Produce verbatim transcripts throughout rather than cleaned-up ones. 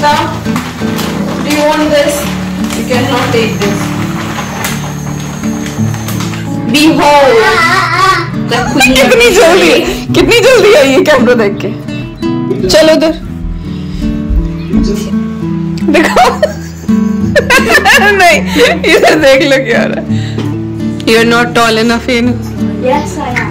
patta. Do you want this? You cannot take this. Behold, the queen. कितनी जल्दी, कितनी जल्दी आई है कैमरा देख के. चलो उधर. देखो. नहीं, इधर देख लो क्या हो रहा है. You are not tall enough, Anu. Yes, I am.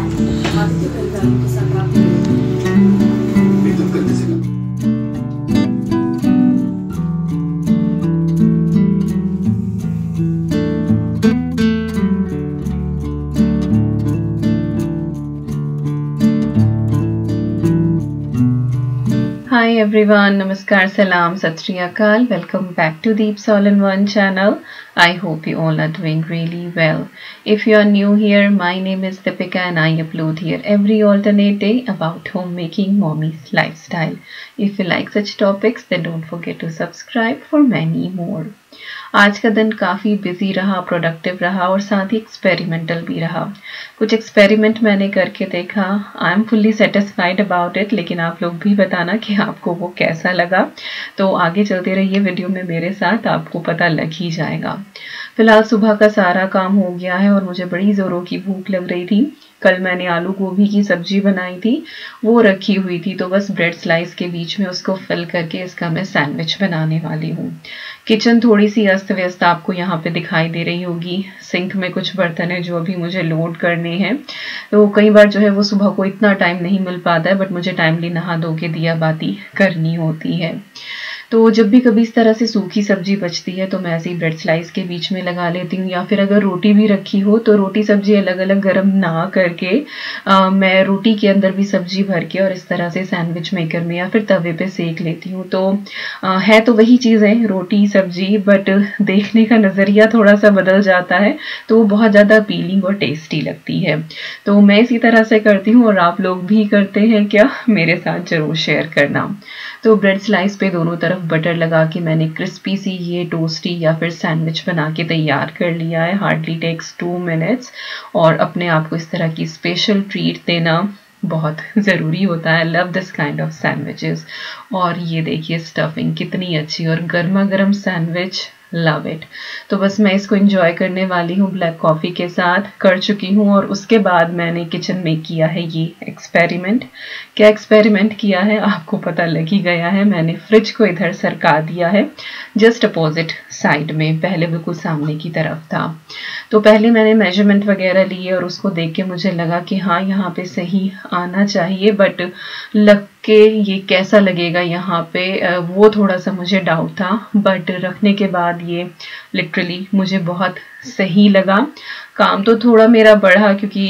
Hi everyone, Namaskar, Salam, Sat Shri Akal. Welcome back to Deep's All-in-One channel. I hope you all are doing really well. If you are new here, my name is Deepika and I upload here every alternate day about homemaking mommy's lifestyle. If you like such topics, then don't forget to subscribe for many more. आज का दिन काफ़ी busy रहा, productive रहा और साथ ही experimental भी रहा. कुछ एक्सपेरिमेंट मैंने करके देखा. I am fully satisfied about it, लेकिन आप लोग भी बताना कि आपको वो कैसा लगा. तो आगे चलते रहिए वीडियो में मेरे साथ, आपको पता लग ही जाएगा. फिलहाल सुबह का सारा काम हो गया है और मुझे बड़ी ज़ोरों की भूख लग रही थी. कल मैंने आलू गोभी की सब्जी बनाई थी, वो रखी हुई थी, तो बस ब्रेड स्लाइस के बीच में उसको फिल करके इसका मैं सैंडविच बनाने वाली हूँ. किचन थोड़ी सी अस्त व्यस्त आपको यहाँ पे दिखाई दे रही होगी. सिंक में कुछ बर्तन है जो अभी मुझे लोड करने हैं. तो कई बार जो है वो सुबह को इतना टाइम नहीं मिल पाता है, बट मुझे टाइमली नहा धो के दिया बाती करनी होती है. तो जब भी कभी इस तरह से सूखी सब्जी बचती है तो मैं ऐसे ही ब्रेड स्लाइस के बीच में लगा लेती हूँ, या फिर अगर रोटी भी रखी हो तो रोटी सब्जी अलग अलग गर्म ना करके आ, मैं रोटी के अंदर भी सब्जी भर के और इस तरह से सैंडविच मेकर में या फिर तवे पे सेक लेती हूँ. तो आ, है तो वही चीज़ें रोटी सब्जी, बट देखने का नज़रिया थोड़ा सा बदल जाता है, तो वो बहुत ज़्यादा अपीलिंग और टेस्टी लगती है. तो मैं इसी तरह से करती हूँ और आप लोग भी करते हैं क्या, मेरे साथ ज़रूर शेयर करना. तो ब्रेड स्लाइस पे दोनों तरफ बटर लगा के मैंने क्रिस्पी सी ये टोस्टी या फिर सैंडविच बना के तैयार कर लिया है. हार्डली टेक्स टू मिनट्स और अपने आप को इस तरह की स्पेशल ट्रीट देना बहुत ज़रूरी होता है. Love this kind of sandwiches. और ये देखिए स्टफिंग कितनी अच्छी और गर्मा गर्म सैंडविच, लव इट. तो बस मैं इसको एंजॉय करने वाली हूँ ब्लैक कॉफ़ी के साथ. कर चुकी हूँ और उसके बाद मैंने किचन में किया है ये एक्सपेरिमेंट. क्या एक्सपेरिमेंट किया है आपको पता लग ही गया है. मैंने फ्रिज को इधर सरका दिया है, जस्ट अपोजिट साइड में, पहले बिल्कुल सामने की तरफ था. तो पहले मैंने मेजरमेंट वगैरह लिए और उसको देख के मुझे लगा कि हाँ यहाँ पे सही आना चाहिए, बट लग के ये कैसा लगेगा यहाँ पे वो थोड़ा सा मुझे डाउट था. बट रखने के बाद ये लिटरली मुझे बहुत सही लगा. काम तो थोड़ा मेरा बढ़ा क्योंकि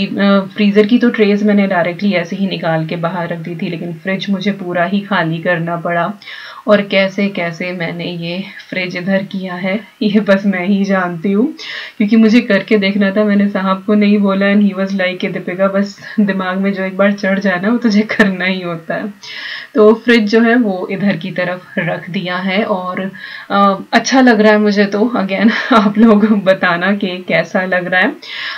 फ्रीज़र की तो ट्रेस मैंने डायरेक्टली ऐसे ही निकाल के बाहर रख दी थी, लेकिन फ्रिज मुझे पूरा ही खाली करना पड़ा. और कैसे कैसे मैंने ये फ्रिज इधर किया है ये बस मैं ही जानती हूँ, क्योंकि मुझे करके देखना था. मैंने साहब को नहीं बोला एंड ही वॉज लाइक के दीपिका बस दिमाग में जो एक बार चढ़ जाना वो तुझे करना ही होता है. तो फ्रिज जो है वो इधर की तरफ रख दिया है और आ, अच्छा लग रहा है मुझे. तो अगेन आप लोग बताना कि कैसा लग रहा है.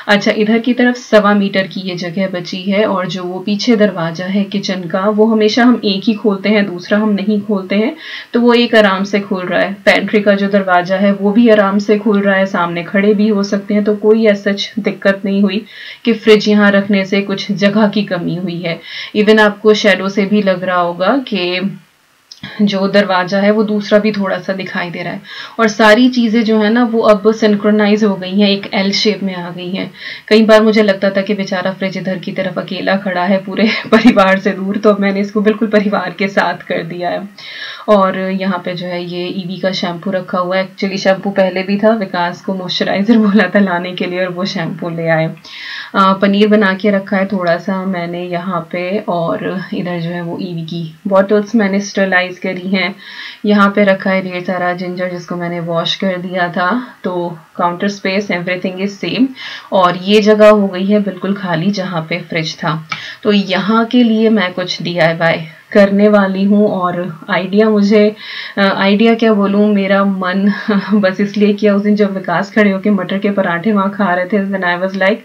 अच्छा, इधर की तरफ सवा मीटर की ये जगह बची है और जो वो पीछे दरवाज़ा है किचन का वो हमेशा हम एक ही खोलते हैं, दूसरा हम नहीं खोलते हैं. तो वो एक आराम से खुल रहा है. पेंट्री का जो दरवाज़ा है वो भी आराम से खुल रहा है, सामने खड़े भी हो सकते हैं. तो कोई ऐसा दिक्कत नहीं हुई कि फ्रिज यहाँ रखने से कुछ जगह की कमी हुई है. इवन आपको शेडो से भी लग रहा होगा कि जो दरवाज़ा है वो दूसरा भी थोड़ा सा दिखाई दे रहा है. और सारी चीज़ें जो है ना वो अब सिंक्रोनाइज हो गई हैं, एक एल शेप में आ गई हैं. कई बार मुझे लगता था कि बेचारा फ्रिज इधर की तरफ अकेला खड़ा है पूरे परिवार से दूर, तो अब मैंने इसको बिल्कुल परिवार के साथ कर दिया है. और यहाँ पे जो है ये ईवी का शैम्पू रखा हुआ है. एक्चुअली शैम्पू पहले भी था, विकास को मॉइस्चराइज़र बोला था लाने के लिए और वो शैम्पू ले आए. पनीर बना के रखा है थोड़ा सा मैंने यहाँ पे. और इधर जो है वो ईवी की बॉटल्स मैंने स्टरलाइज करी हैं. यहाँ पे रखा है ढेर सारा जिंजर जिसको मैंने वॉश कर दिया था. तो counter space everything is same. और ये जगह हो गई है बिल्कुल खाली जहाँ पे फ्रिज था. तो यहाँ के लिए मैं कुछ डी आई वाई करने वाली हूँ. और आइडिया मुझे आइडिया क्या बोलूँ, मेरा मन बस इसलिए किया उस दिन जब विकास खड़े होकर मटर के पराठे वहाँ खा रहे थे. देन आई वाज लाइक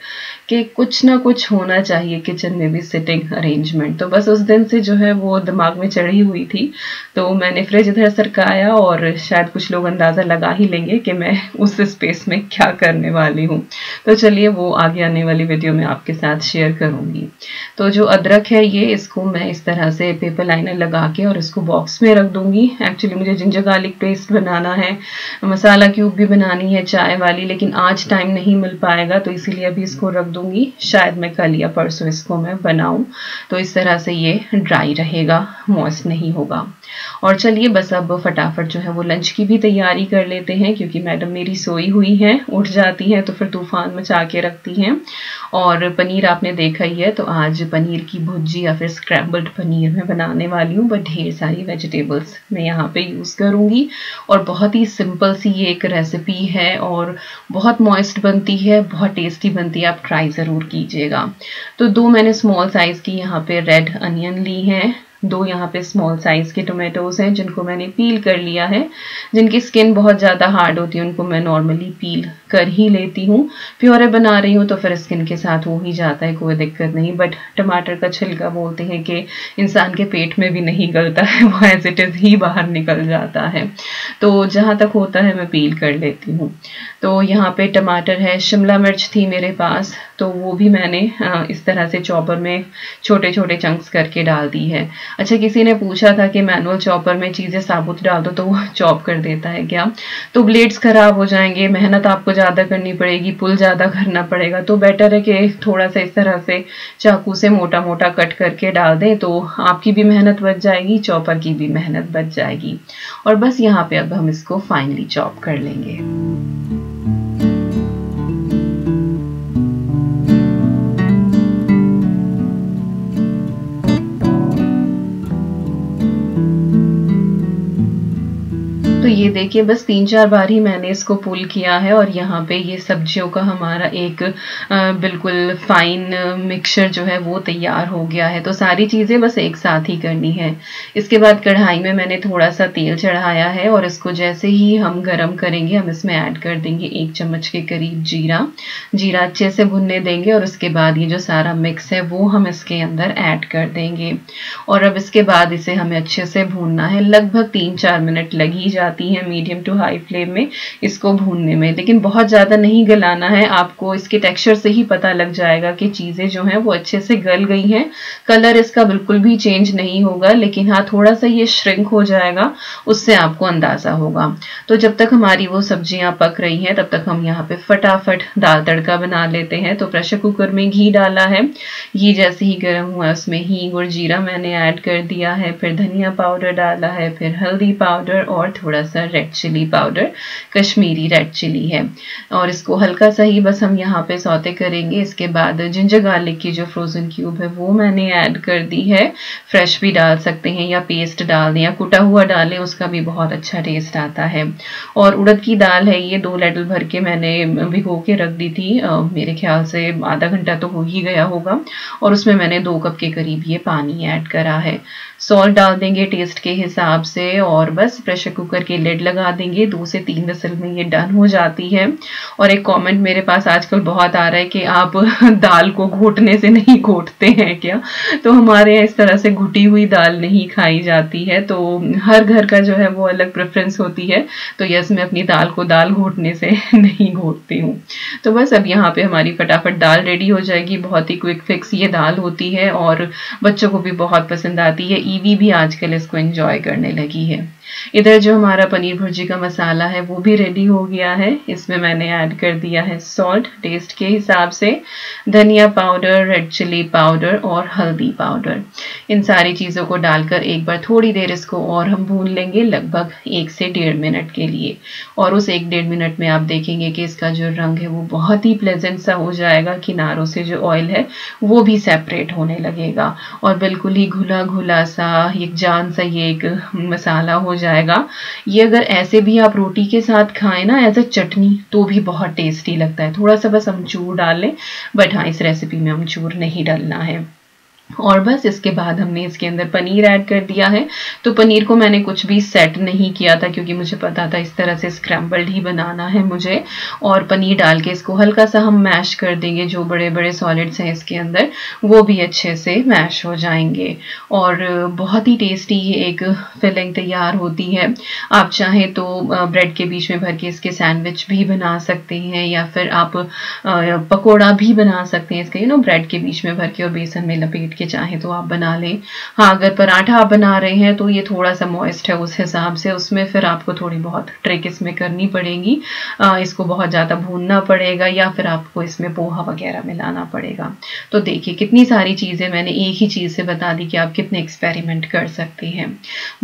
कि कुछ ना कुछ होना चाहिए किचन में भी सिटिंग अरेंजमेंट। तो बस उस दिन से जो है वो दिमाग में चढ़ी हुई थी। तो मैंने फ्रिज इधर सरकाया और शायद कुछ लोग अंदाज़ा लगा ही लेंगे कि मैं उस स्पेस में क्या करने वाली हूँ। तो चलिए वो आगे आने वाली वीडियो में आपके साथ शेयर करूँगी। तो जो अदरक है ये, इसको मैं इस तरह से पेपर लाइनर लगा के और इसको बॉक्स में रख दूँगी। एक्चुअली मुझे जिंजर गार्लिक पेस्ट बनाना है, मसाला क्यूब भी बनानी है चाय वाली, लेकिन आज टाइम नहीं मिल पाएगा तो इसीलिए अभी इसको रख दूंगी। शायद मैं कल या परसों इसको मैं बनाऊं। तो इस तरह से ये ड्राई रहेगा, मॉइस्ट नहीं होगा। और चलिए बस अब फटाफट जो है वो लंच की भी तैयारी कर लेते हैं, क्योंकि मैडम मेरी सोई हुई हैं, उठ जाती हैं तो फिर तूफान मचा के रखती हैं। और पनीर आपने देखा ही है, तो आज पनीर की भुर्जी या फिर स्क्रैम्बल्ड पनीर मैं बनाने वाली हूँ। बट ढेर सारी वेजिटेबल्स मैं यहाँ पे यूज़ करूँगी और बहुत ही सिंपल सी ये एक रेसिपी है और बहुत मॉइस्ट बनती है, बहुत टेस्टी बनती है। आप ट्राई ज़रूर कीजिएगा। तो दो मैंने स्मॉल साइज़ की यहाँ पे रेड अनियन ली हैं, दो यहाँ पे स्मॉल साइज़ के टोमेटोज़ हैं जिनको मैंने पील कर लिया है। जिनकी स्किन बहुत ज़्यादा हार्ड होती है उनको मैं नॉर्मली पील कर ही लेती हूँ। प्योरे बना रही हूँ तो फिर स्किन के साथ हो ही जाता है, कोई दिक्कत नहीं। बट टमाटर का छिलका बोलते हैं कि इंसान के पेट में भी नहीं गलता है, वो एज इट इज़ ही बाहर निकल जाता है। तो जहाँ तक होता है मैं पील कर लेती हूँ। तो यहाँ पे टमाटर है, शिमला मिर्च थी मेरे पास तो वो भी मैंने इस तरह से चॉपर में छोटे छोटे चंक्स करके डाल दी है। अच्छा, किसी ने पूछा था कि मैनुअल चॉपर में चीज़ें साबुत डाल दो तो वो चॉप कर देता है क्या? तो ब्लेड्स ख़राब हो जाएंगे, मेहनत आपको ज़्यादा करनी पड़ेगी, पुल ज़्यादा करना पड़ेगा। तो बेटर है कि थोड़ा सा इस तरह से चाकू से मोटा मोटा कट करके डाल दें, तो आपकी भी मेहनत बच जाएगी, चॉपर की भी मेहनत बच जाएगी। और बस यहाँ पे अब हम इसको फाइनली चॉप कर लेंगे। तो ये देखिए बस तीन चार बार ही मैंने इसको पुल किया है और यहाँ पे ये सब्जियों का हमारा एक आ, बिल्कुल फाइन मिक्सचर जो है वो तैयार हो गया है। तो सारी चीज़ें बस एक साथ ही करनी है। इसके बाद कढ़ाई में मैंने थोड़ा सा तेल चढ़ाया है और इसको जैसे ही हम गरम करेंगे हम इसमें ऐड कर देंगे एक चम्मच के करीब जीरा। जीरा अच्छे से भुनने देंगे और उसके बाद ये जो सारा मिक्स है वो हम इसके अंदर ऐड कर देंगे। और अब इसके बाद इसे हमें अच्छे से भूनना है। लगभग तीन चार मिनट लग ही जाते है मीडियम टू हाई फ्लेम में इसको भूनने में, लेकिन बहुत ज़्यादा नहीं गलाना है। आपको इसके टेक्सचर से ही पता लग जाएगा कि चीज़ें जो हैं वो अच्छे से गल गई हैं। कलर इसका बिल्कुल भी चेंज नहीं होगा, लेकिन हाँ थोड़ा सा ये श्रिंक हो जाएगा, उससे आपको अंदाज़ा होगा। तो जब तक हमारी वो सब्जियां पक रही हैं तब तक हम यहाँ पे फटाफट दाल तड़का बना लेते हैं। तो प्रेशर कुकर में घी डाला है, घी जैसे ही गर्म हुआ उसमें हींग और जीरा मैंने ऐड कर दिया है, फिर धनिया पाउडर डाला है, फिर हल्दी पाउडर और थोड़ा सा red chilli powder, Kashmiri red chilli है। और इसको हल्का सा ही बस हम यहाँ पे सौते करेंगे। इसके बाद जिंजर गार्लिक की जो फ्रोजन क्यूब है वो मैंने ऐड कर दी है। फ्रेश भी डाल सकते हैं या पेस्ट डाल दें या कुटा हुआ डालें, उसका भी बहुत अच्छा टेस्ट आता है। और उड़द की दाल है ये, दो लैडल भर के मैंने भिगो के रख दी थी, मेरे ख्याल से आधा घंटा तो हो ही गया होगा। और उसमें मैंने दो कप के करीब ये पानी ऐड करा है। सॉल्ट डाल देंगे टेस्ट के हिसाब से और बस प्रेशर कुकर के लेड लगा देंगे। दो से तीन विसल में ये डन हो जाती है। और एक कमेंट मेरे पास आजकल बहुत आ रहा है कि आप दाल को घोटने से नहीं घोटते हैं क्या? तो हमारे यहाँ इस तरह से घुटी हुई दाल नहीं खाई जाती है, तो हर घर का जो है वो अलग प्रेफरेंस होती है। तो यस, मैं अपनी दाल को दाल घोटने से नहीं घोटती हूँ। तो बस अब यहाँ पर हमारी फटाफट दाल रेडी हो जाएगी। बहुत ही क्विक फिक्स ये दाल होती है और बच्चों को भी बहुत पसंद आती है। ईवी भी आजकल इसको एंजॉय करने लगी है। इधर जो हमारा पनीर भुर्जी का मसाला है वो भी रेडी हो गया है। इसमें मैंने ऐड कर दिया है सॉल्ट टेस्ट के हिसाब से, धनिया पाउडर, रेड चिली पाउडर और हल्दी पाउडर। इन सारी चीज़ों को डालकर एक बार थोड़ी देर इसको और हम भून लेंगे, लगभग एक से डेढ़ मिनट के लिए। और उस एक डेढ़ मिनट में आप देखेंगे कि इसका जो रंग है वो बहुत ही प्लेजेंट सा हो जाएगा। किनारों से जो ऑयल है वो भी सेपरेट होने लगेगा और बिल्कुल ही घुला घुला सा, एक जान सा ये एक मसाला हो जाएगा। ये अगर ऐसे भी आप रोटी के साथ खाएं ना एज अ चटनी तो भी बहुत टेस्टी लगता है। थोड़ा सा बस अमचूर डाल लें, बट हाँ इस रेसिपी में अमचूर नहीं डालना है। और बस इसके बाद हमने इसके अंदर पनीर ऐड कर दिया है। तो पनीर को मैंने कुछ भी सेट नहीं किया था क्योंकि मुझे पता था इस तरह से स्क्रैम्बल्ड ही बनाना है मुझे। और पनीर डाल के इसको हल्का सा हम मैश कर देंगे, जो बड़े बड़े सॉलिड्स हैं इसके अंदर वो भी अच्छे से मैश हो जाएंगे और बहुत ही टेस्टी ये एक फिलिंग तैयार होती है। आप चाहें तो ब्रेड के बीच में भर के इसके सैंडविच भी बना सकते हैं या फिर आप पकौड़ा भी बना सकते हैं इसका, यू नो, ब्रेड के बीच में भर के और बेसन में लपेट के चाहे तो आप बना लें। हाँ, अगर पराठा आप बना रहे हैं तो ये थोड़ा सा मॉइस्ट है उस हिसाब से, उसमें फिर आपको थोड़ी बहुत ट्रिक इसमें करनी पड़ेगी, इसको बहुत ज़्यादा भूनना पड़ेगा या फिर आपको इसमें पोहा वगैरह मिलाना पड़ेगा। तो देखिए कितनी सारी चीज़ें मैंने एक ही चीज़ से बता दी कि आप कितने एक्सपेरिमेंट कर सकते हैं।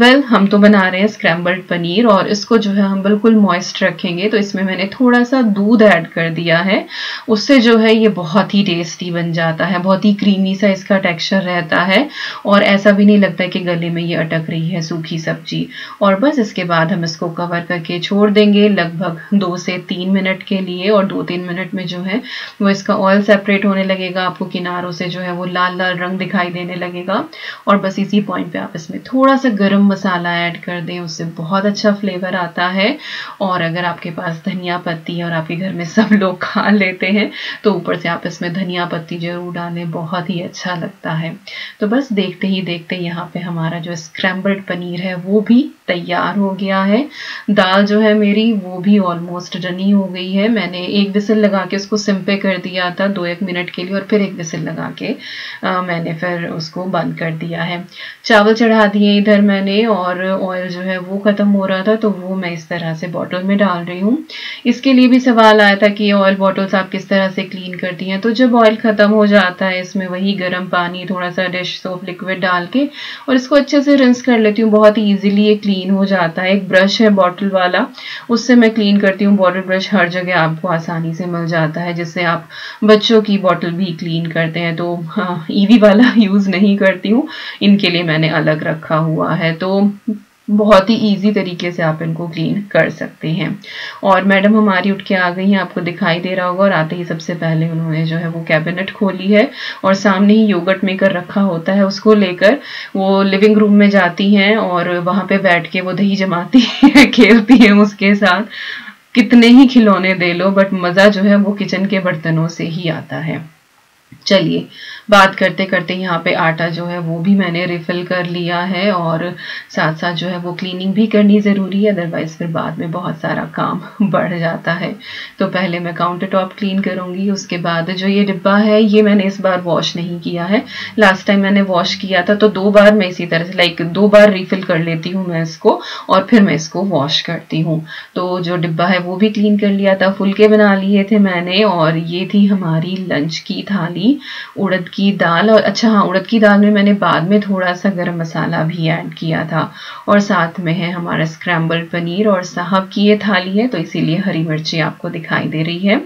वेल, हम तो बना रहे हैं स्क्रैम्बल्ड पनीर और इसको जो है हम बिल्कुल मॉइस्ट रखेंगे, तो इसमें मैंने थोड़ा सा दूध ऐड कर दिया है, उससे जो है ये बहुत ही टेस्टी बन जाता है, बहुत ही क्रीमी सा इसका टेक्सचर रहता है और ऐसा भी नहीं लगता है कि गले में ये अटक रही है सूखी सब्जी। और बस इसके बाद हम इसको कवर करके छोड़ देंगे लगभग दो से तीन मिनट के लिए और दो तीन मिनट में जो है वो इसका ऑयल सेपरेट होने लगेगा, आपको किनारों से जो है वो लाल लाल रंग दिखाई देने लगेगा। और बस इसी पॉइंट पे आप इसमें थोड़ा सा गरम मसाला ऐड कर दें, उससे बहुत अच्छा फ्लेवर आता है। और अगर आपके पास धनिया पत्ती है और आपके घर में सब लोग खा लेते हैं तो ऊपर से आप इसमें धनिया पत्ती जरूर डालें, बहुत ही अच्छा लगता है। तो बस देखते ही देखते यहाँ पे हमारा जो स्क्रैम्बल्ड पनीर है वो भी तैयार हो गया है। दाल जो है मेरी वो भी ऑलमोस्ट डनी हो गई है। मैंने एक विसल लगा के उसको सिम पे कर दिया था दो एक मिनट के लिए और फिर एक विसल लगा के आ, मैंने फिर उसको बंद कर दिया है। चावल चढ़ा दिए इधर मैंने और ऑयल जो है वो ख़त्म हो रहा था तो वो मैं इस तरह से बॉटल में डाल रही हूँ। इसके लिए भी सवाल आया था कि ऑयल बॉटल्स आप किस तरह से क्लीन करती हैं। तो जब ऑयल ख़त्म हो जाता है इसमें वही गर्म पानी, थोड़ा सा डिश सोप लिक्विड डाल के और इसको अच्छे से रिंस कर लेती हूँ, बहुत ही ईजिली ये क्लीन हो जाता है। एक ब्रश है बॉटल वाला, उससे मैं क्लीन करती हूँ। बॉटल ब्रश हर जगह आपको आसानी से मिल जाता है, जिससे आप बच्चों की बॉटल भी क्लीन करते हैं। तो ईवी वाला यूज़ नहीं करती हूँ, इनके लिए मैंने अलग रखा हुआ है। तो बहुत ही इजी तरीके से आप इनको क्लीन कर सकते हैं। और मैडम हमारी उठ के आ गई हैं, आपको दिखाई दे रहा होगा। और आते ही सबसे पहले उन्होंने जो है वो कैबिनेट खोली है और सामने ही योगर्ट मेकर रखा होता है, उसको लेकर वो लिविंग रूम में जाती हैं और वहाँ पे बैठ के वो दही जमाती है, खेलती हैं उसके साथ। कितने ही खिलौने दे लो बट मज़ा जो है वो किचन के बर्तनों से ही आता है। चलिए बात करते करते यहाँ पे आटा जो है वो भी मैंने रिफ़िल कर लिया है और साथ साथ जो है वो क्लीनिंग भी करनी ज़रूरी है, अदरवाइज़ फिर बाद में बहुत सारा काम बढ़ जाता है। तो पहले मैं काउंटर टॉप क्लीन करूँगी, उसके बाद जो ये डिब्बा है ये मैंने इस बार वॉश नहीं किया है। लास्ट टाइम मैंने वॉश किया था तो दो बार मैं इसी तरह से लाइक दो बार रिफ़िल कर लेती हूँ मैं इसको और फिर मैं इसको वॉश करती हूँ। तो जो डिब्बा है वो भी क्लीन कर लिया था, फुलके बना लिए थे मैंने। और ये थी हमारी लंच की थाली, उड़द की दाल। और अच्छा हाँ, उड़द की दाल में मैंने बाद में थोड़ा सा गरम मसाला भी ऐड किया था। और साथ में है हमारा स्क्रैम्बल्ड पनीर और साहब की ये थाली है तो इसीलिए हरी मिर्ची आपको दिखाई दे रही है।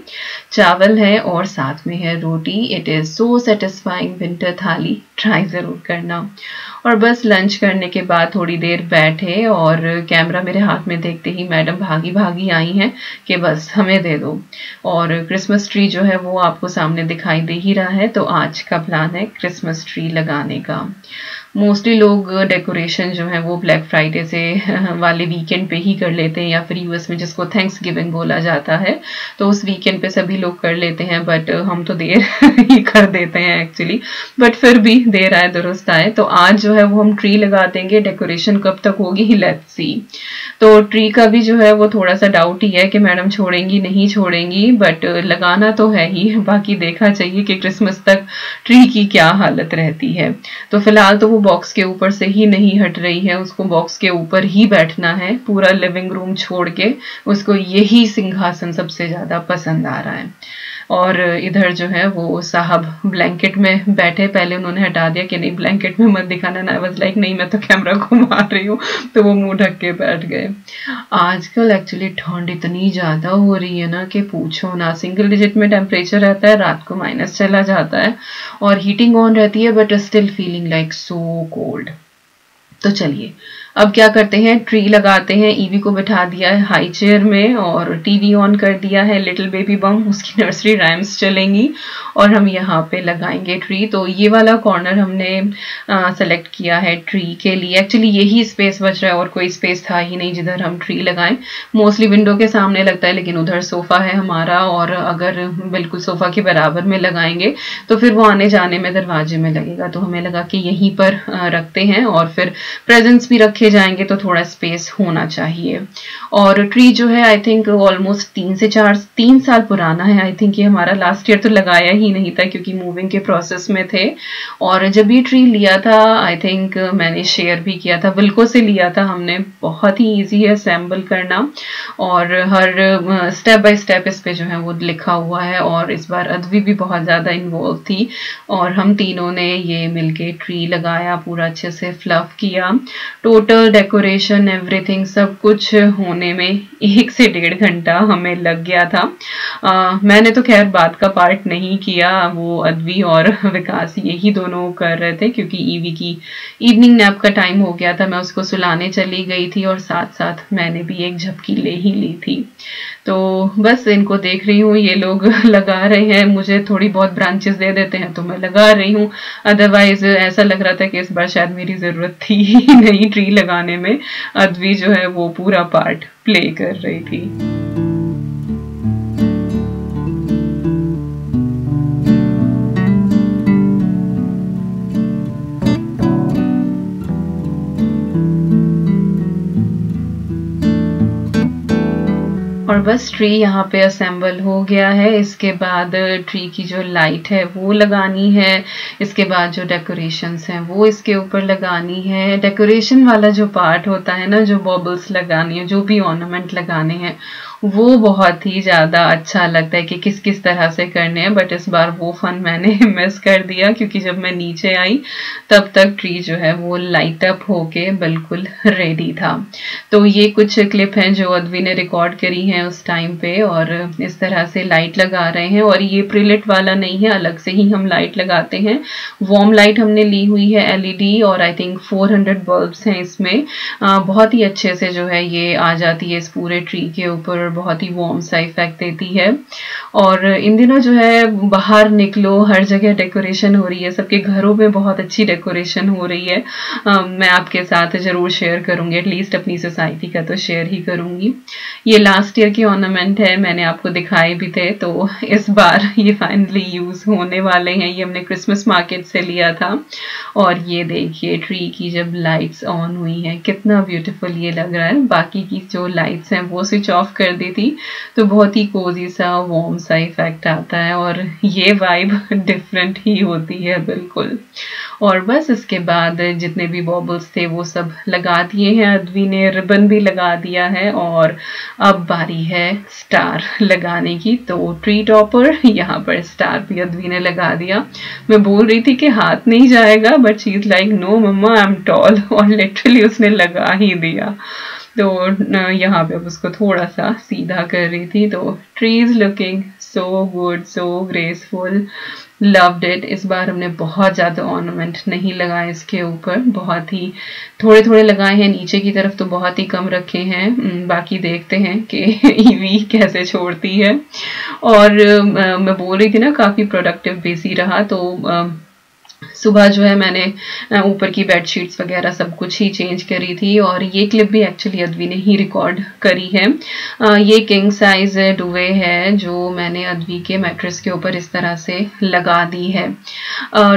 चावल है और साथ में है रोटी। It is so satisfying winter thali, try ज़रूर करना। और बस लंच करने के बाद थोड़ी देर बैठे और कैमरा मेरे हाथ में देखते ही मैडम भागी भागी आई हैं कि बस हमें दे दो। और क्रिसमस ट्री जो है वो आपको सामने दिखाई दे ही रहा है। तो आज का प्लान है क्रिसमस ट्री लगाने का। मोस्टली लोग डेकोरेशन जो है वो ब्लैक फ्राइडे से वाले वीकेंड पे ही कर लेते हैं या फिर यूएस में जिसको थैंक्स गिविंग बोला जाता है तो उस वीकेंड पे सभी लोग कर लेते हैं। बट हम तो देर ही कर देते हैं एक्चुअली, बट फिर भी देर आए दुरुस्त आए। तो आज जो है वो हम ट्री लगा देंगे, डेकोरेशन कब तक होगी लेट्स सी। तो ट्री का भी जो है वो थोड़ा सा डाउट ही है कि मैडम छोड़ेंगी नहीं छोड़ेंगी, बट लगाना तो है ही, बाकी देखा चाहिए कि क्रिसमस तक ट्री की क्या हालत रहती है। तो फिलहाल तो वो बॉक्स के ऊपर से ही नहीं हट रही है, उसको बॉक्स के ऊपर ही बैठना है। पूरा लिविंग रूम छोड़ के उसको यही सिंहासन सबसे ज़्यादा पसंद आ रहा है। और इधर जो है वो साहब ब्लैंकेट में बैठे, पहले उन्होंने हटा दिया कि नहीं ब्लैंकेट में मत दिखाना ना। आई वाज लाइक नहीं मैं तो कैमरा घुमा रही हूँ, तो वो मुंह ढक के बैठ गए। आजकल एक्चुअली ठंड इतनी ज़्यादा हो रही है ना कि पूछो ना, सिंगल डिजिट में टेम्परेचर रहता है, रात को माइनस चला जाता है और हीटिंग ऑन रहती है but still feeling like so cold. तो चलिए अब क्या करते हैं, ट्री लगाते हैं। ईवी को बैठा दिया है हाई चेयर में और टीवी ऑन कर दिया है। लिटिल बेबी बम उसकी नर्सरी राइम्स चलेंगी और हम यहाँ पे लगाएंगे ट्री। तो ये वाला कॉर्नर हमने सेलेक्ट किया है ट्री के लिए। एक्चुअली यही स्पेस बच रहा है और कोई स्पेस था ही नहीं जिधर हम ट्री लगाएं। मोस्टली विंडो के सामने लगता है लेकिन उधर सोफ़ा है हमारा, और अगर बिल्कुल सोफ़ा के बराबर में लगाएंगे तो फिर वो आने जाने में दरवाजे में लगेगा। तो हमें लगा कि यहीं पर रखते हैं और फिर प्रेजेंट्स भी रखे जाएंगे तो थोड़ा स्पेस होना चाहिए। और ट्री जो है आई थिंक ऑलमोस्ट तीन से चार तीन साल पुराना है। आई थिंक ये हमारा लास्ट ईयर तो लगाया ही नहीं था क्योंकि मूविंग के प्रोसेस में थे। और जब भी ट्री लिया था आई थिंक मैंने शेयर भी किया था, विल्को से लिया था हमने। बहुत ही ईजी है असेंबल करना और हर स्टेप बाय स्टेप इस पे जो है वो लिखा हुआ है। और इस बार अद्वी भी बहुत ज़्यादा इन्वॉल्व थी और हम तीनों ने ये मिलके ट्री लगाया, पूरा अच्छे से फ्लफ किया। टोटल डेकोरेशन एवरीथिंग सब कुछ होने में एक से डेढ़ घंटा हमें लग गया था। आ, मैंने तो खैर बात का पार्ट नहीं किया, वो अद्वी और विकास यही दोनों कर रहे थे क्योंकि ईवी की इवनिंग नैप का टाइम हो गया था। मैं उसको सुलाने चली गई थी और साथ साथ मैंने भी एक झपकी ले ही ली थी। तो बस इनको देख रही हूँ, ये लोग लगा रहे हैं। मुझे थोड़ी बहुत ब्रांचेस दे देते हैं तो मैं लगा रही हूँ, अदरवाइज ऐसा लग रहा था कि इस बार शायद मेरी ज़रूरत थी ही नहीं ट्री लगाने में। अद्वी जो है वो पूरा पार्ट प्ले कर रही थी। और बस ट्री यहाँ पे असेंबल हो गया है। इसके बाद ट्री की जो लाइट है वो लगानी है, इसके बाद जो डेकोरेशंस हैं वो इसके ऊपर लगानी है। डेकोरेशन वाला जो पार्ट होता है ना, जो बॉबल्स लगानी है, जो भी ऑर्नामेंट लगाने हैं, वो बहुत ही ज़्यादा अच्छा लगता है कि किस किस तरह से करने हैं। बट इस बार वो फन मैंने मिस कर दिया क्योंकि जब मैं नीचे आई तब तक ट्री जो है वो लाइट अप होके बिल्कुल रेडी था। तो ये कुछ क्लिप हैं जो अद्वी ने रिकॉर्ड करी हैं उस टाइम पे, और इस तरह से लाइट लगा रहे हैं। और ये प्रिलिट वाला नहीं है, अलग से ही हम लाइट लगाते हैं। वार्म लाइट हमने ली हुई है एलईडी, और I think four hundred bulbs हैं इसमें। आ, बहुत ही अच्छे से जो है ये आ जाती है इस पूरे ट्री के ऊपर, बहुत ही वार्म सा इफेक्ट देती है। और इन दिनों जो है बाहर निकलो, हर जगह डेकोरेशन हो रही है, सबके घरों में बहुत अच्छी डेकोरेशन हो रही है। आ, मैं आपके साथ ज़रूर शेयर करूँगी, एटलीस्ट अपनी सोसाइटी का तो शेयर ही करूँगी। ये लास्ट ईयर के ऑर्नामेंट है, मैंने आपको दिखाए भी थे। तो इस बार ये फाइनली यूज़ होने वाले हैं। ये हमने क्रिसमस मार्केट से लिया था। और ये देखिए ट्री की जब लाइट्स ऑन हुई हैं कितना ब्यूटीफुल ये लग रहा है। बाकी की जो लाइट्स हैं वो स्विच ऑफ कर दी थी तो बहुत ही कोजी सा वार्म सा इफेक्ट आता है और ये वाइब डिफरेंट ही होती है बिल्कुल। और बस इसके बाद जितने भी बॉबल्स थे वो सब लगा दिए हैं, अद्वी ने रिबन भी लगा दिया है। और अब बारी है स्टार लगाने की। तो ट्री टॉपर यहाँ पर स्टार भी अद्वी ने लगा दिया। मैं बोल रही थी कि हाथ नहीं जाएगा but she is like no mamma I am tall, और लिटरली उसने लगा ही दिया। तो यहाँ पे अब उसको थोड़ा सा सीधा कर रही थी। तो tree is looking so good, so graceful, loved it. इस बार हमने बहुत ज़्यादा ऑर्नामेंट नहीं लगाए इसके ऊपर, बहुत ही थोड़े थोड़े लगाए हैं। नीचे की तरफ तो बहुत ही कम रखे हैं, बाकी देखते हैं कि ईवी कैसे छोड़ती है। और आ, मैं बोल रही थी ना काफ़ी प्रोडक्टिव बिजी रहा। तो आ, सुबह जो है मैंने ऊपर की बेडशीट्स वगैरह सब कुछ ही चेंज करी थी। और ये क्लिप भी एक्चुअली अद्वी ने ही रिकॉर्ड करी है। आ, ये किंग साइज़ डुवे है जो मैंने अद्वी के मैट्रेस के ऊपर इस तरह से लगा दी है।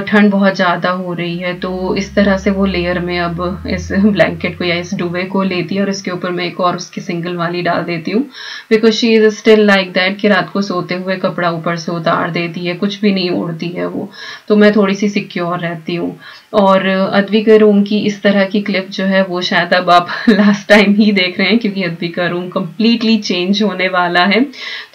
ठंड बहुत ज़्यादा हो रही है तो इस तरह से वो लेयर में अब इस ब्लैंकेट को या इस डुवे को लेती है और इसके ऊपर मैं एक और उसकी सिंगल वाली डाल देती हूँ। Because she is still like that कि रात को सोते हुए कपड़ा ऊपर से उतार देती है, कुछ भी नहीं ओढ़ती है वो। तो मैं थोड़ी सी सिक्योर रहती हूँ। और अद्वी के रूम की इस तरह की क्लिप जो है वो शायद अब आप लास्ट टाइम ही देख रहे हैं क्योंकि अद्वी का रूम कम्प्लीटली चेंज होने वाला है।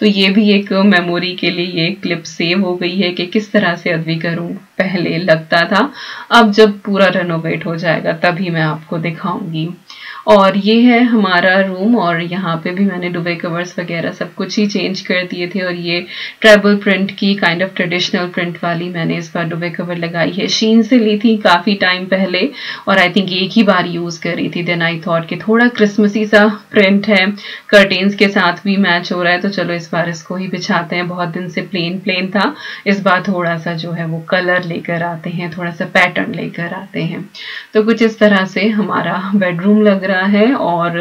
तो ये भी एक मेमोरी के लिए ये क्लिप सेव हो गई है कि किस तरह से अद्वी का रूम पहले लगता था। अब जब पूरा रेनोवेट हो जाएगा तभी मैं आपको दिखाऊंगी। और ये है हमारा रूम। और यहाँ पे भी मैंने दुबई कवर्स वगैरह सब कुछ ही चेंज कर दिए थे। और ये ट्रैवल प्रिंट की काइंड ऑफ ट्रेडिशनल प्रिंट वाली मैंने इस बार दुबई कवर लगाई है। शीन से ली थी काफ़ी टाइम पहले और आई थिंक एक ही बार यूज़ कर रही थी। देन आई थॉट कि थोड़ा क्रिसमसी सा प्रिंट है, कर्टेन्स के साथ भी मैच हो रहा है, तो चलो इस बार इसको ही बिछाते हैं। बहुत दिन से प्लेन प्लेन था, इस बार थोड़ा सा जो है वो कलर लेकर आते हैं, थोड़ा सा पैटर्न लेकर आते हैं। तो कुछ इस तरह से हमारा बेडरूम लग रहा है। और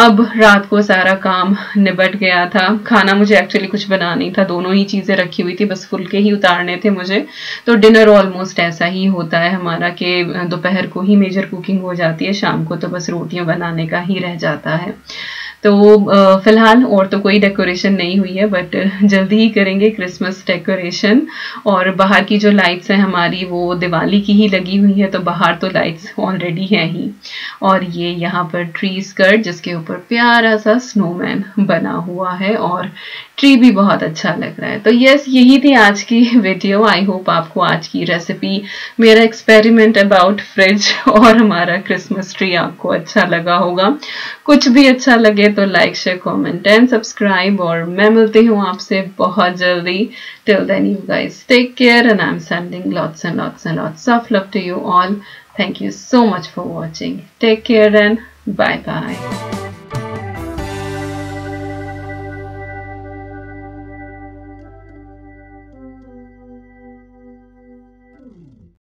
अब रात को सारा काम निबट गया था। खाना मुझे एक्चुअली कुछ बनाना नहीं था, दोनों ही चीज़ें रखी हुई थी, बस फुलके ही उतारने थे मुझे। तो डिनर ऑलमोस्ट ऐसा ही होता है हमारा कि दोपहर को ही मेजर कुकिंग हो जाती है, शाम को तो बस रोटियां बनाने का ही रह जाता है। तो फिलहाल और तो कोई डेकोरेशन नहीं हुई है, बट जल्दी ही करेंगे क्रिसमस डेकोरेशन। और बाहर की जो लाइट्स हैं हमारी वो दिवाली की ही लगी हुई है, तो बाहर तो लाइट्स ऑलरेडी हैं ही। और ये यहाँ पर ट्री स्कर्ट जिसके ऊपर प्यारा सा स्नोमैन बना हुआ है और ट्री भी बहुत अच्छा लग रहा है। तो यस, यही थी आज की वीडियो। आई होप आपको आज की रेसिपी, मेरा एक्सपेरिमेंट अबाउट फ्रिज और हमारा क्रिसमस ट्री आपको अच्छा लगा होगा। कुछ भी अच्छा लगे तो like, share, comment and subscribe. और मैं मिलती हूँ आपसे बहुत जल्दी। Till then you guys take care and I am sending lots and lots and lots of love to you all. Thank you so much for watching. Take care and bye bye.